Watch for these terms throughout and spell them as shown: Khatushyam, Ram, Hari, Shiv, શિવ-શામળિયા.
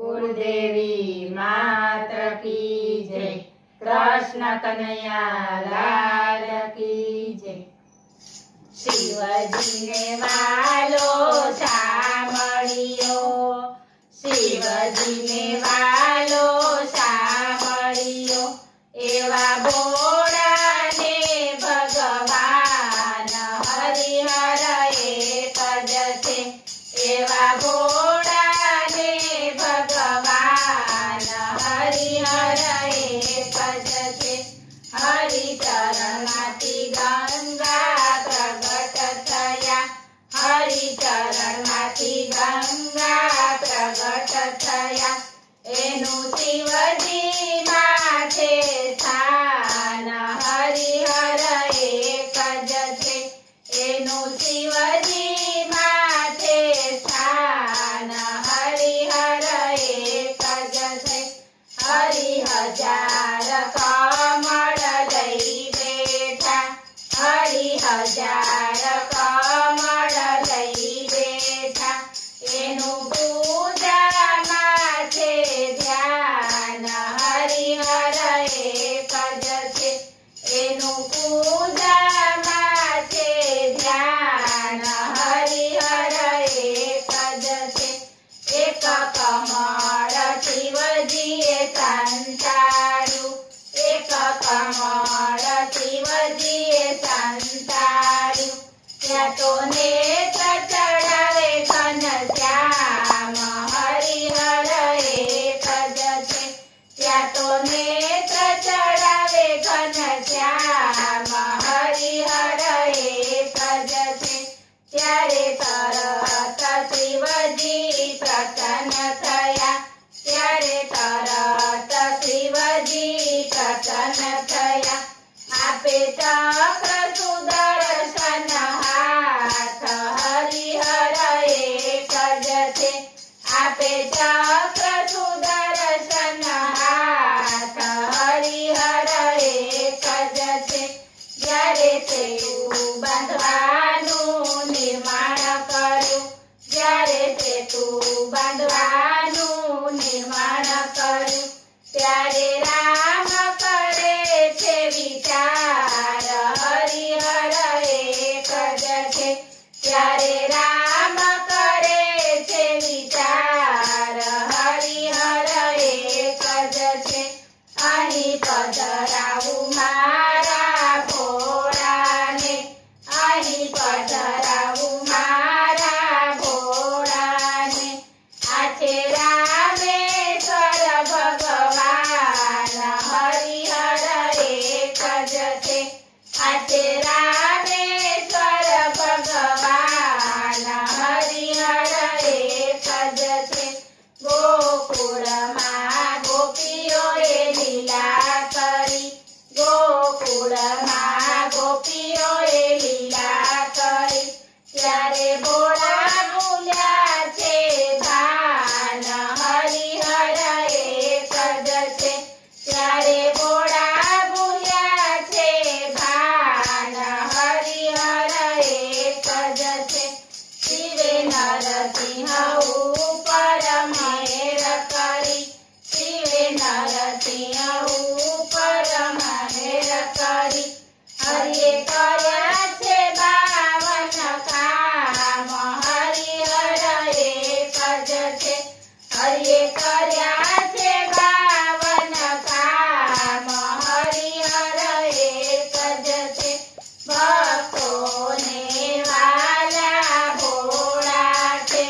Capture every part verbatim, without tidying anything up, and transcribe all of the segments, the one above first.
कुलदेवी माता की जय। कृष्ण कन्हैया लाल की जय। शिवजी ने वालो सामड़ियो, शिवजी ने वालो सामड़ियो, एवा बोड़ा ने भगवान हरिहर एक जसे, एवा बोड़ा ने भगवान हरिहर एक जसे। हरि चरणाती गंगा गंगा प्रगट थया, एनु शिवजी माथे स्थान हरिहर एक जसे, एनु शिवजी माथे स्थान हरिहर एक जसे। हरि हजार कमल लई बैठा, हरि हजार कमल लई बैठा, एनु पूजा माथे ध्यान हरिहर एक जसे, एनु पूजा माथे ध्यान हरिहर एक जसे। एक कमल शिवजीए संतारू, एक कमल शिवजीए संतारू, या तो नेत्र चढ़ावे घनश्याम हरिहर एक जसे, या तो नेत्र चढ़ावे घनश्याम हरिहर एक जसे। त्यारे तरत शिवजी प्रसन्न थया, त्यारे तरत शिवजी प्रसन्न थया, आपे चक्र सुदर्शन हाथ हरिहर एक जसे, आपे चक्र सुदर्शन हाथ हरिहर एक जसे। जरे सेतु बांधवानुं निर्माण करूं, जरे सेतु बांधवानुं निर्माण करूं, त्यारे राम करे छे विचार हरिहर एक जसे, त्यारे राम करे छे विचार हरिहर एक जसे। अहीं पधरावू मारा भोळाने, अहीं पधरावू मारा भोळाने, आछे रामेश्वर भगवान हरिहर एक जसे, आछे रामेश्वर भगवान हरिहर एक जसे। गोकुळमा गोपीओए लीला करी, गोकुळमा गोपीओए लीला करी, त्यारे भोळा बोल्या छे भान हरिहर एक जसे, त्यारे भोळा बोल्या छे भान हरिहर एक जसे। शिवे नरसिंह ऊपर मेर करी, शिवे नरसिंह ऊपर मेर करी, हरिए कर्या छे बावन काम हरिहर एक जसे, हरिए कर्या छे बावन काम हरिहर एक जसे। भक्तोने वाला भोळा छे,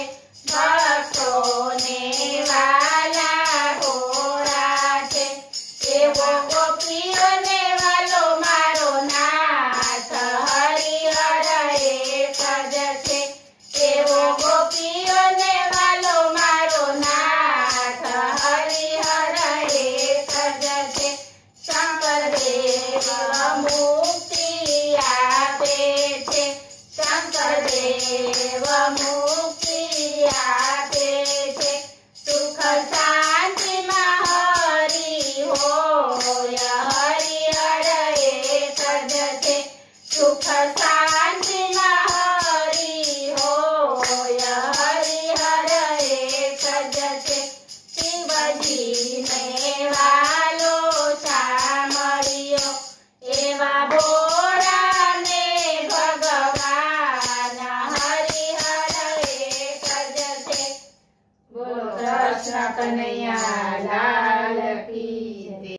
भक्तोने वाला भोळा छे, एवो गोपीओने वालो मारो नाथ हरिहर एक जसे, एवो गोपीओने वालो मारो नाथ हरिहर एक जसे। शंकर देव मुक्ति आपे छे, शंकर देव मुक्ति आपे छे, सुख शांति हरि होय हरिहर एक जसे, सुख शांति हरि होय हरिहर एक जसे। जीने वालो सामरियो एवा बोरा ने भगवान हरि हर एक जते। बोलो कृष्ण कन्हैया लाल की।